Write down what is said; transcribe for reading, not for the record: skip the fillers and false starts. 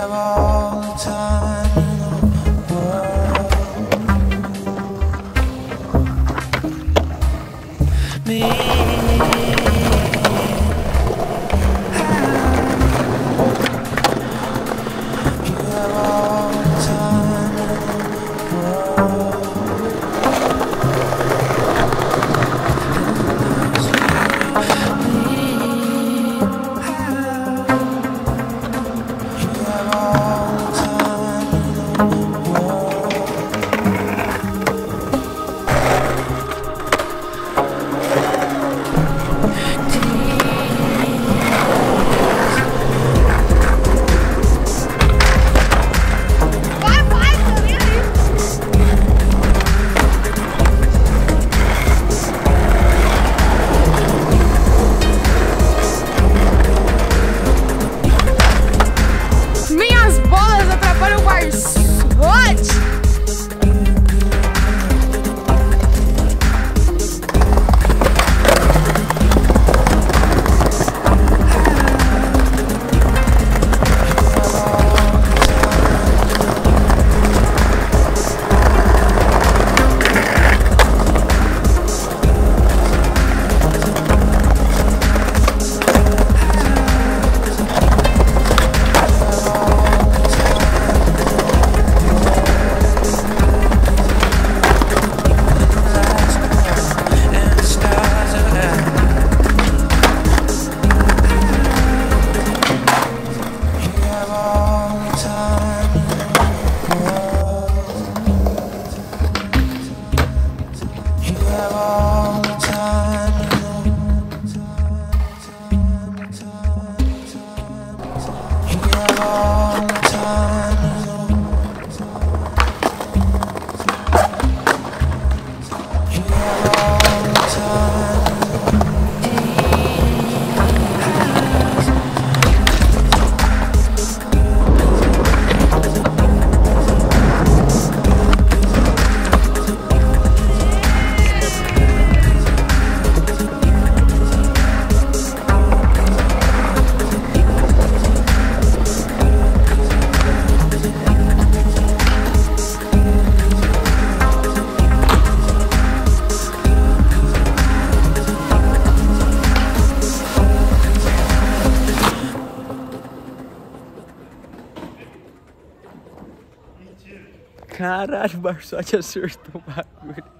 have all the time in the world. Me, you have all the time in the world. Caralho, Marcelo, te acertou o bagulho.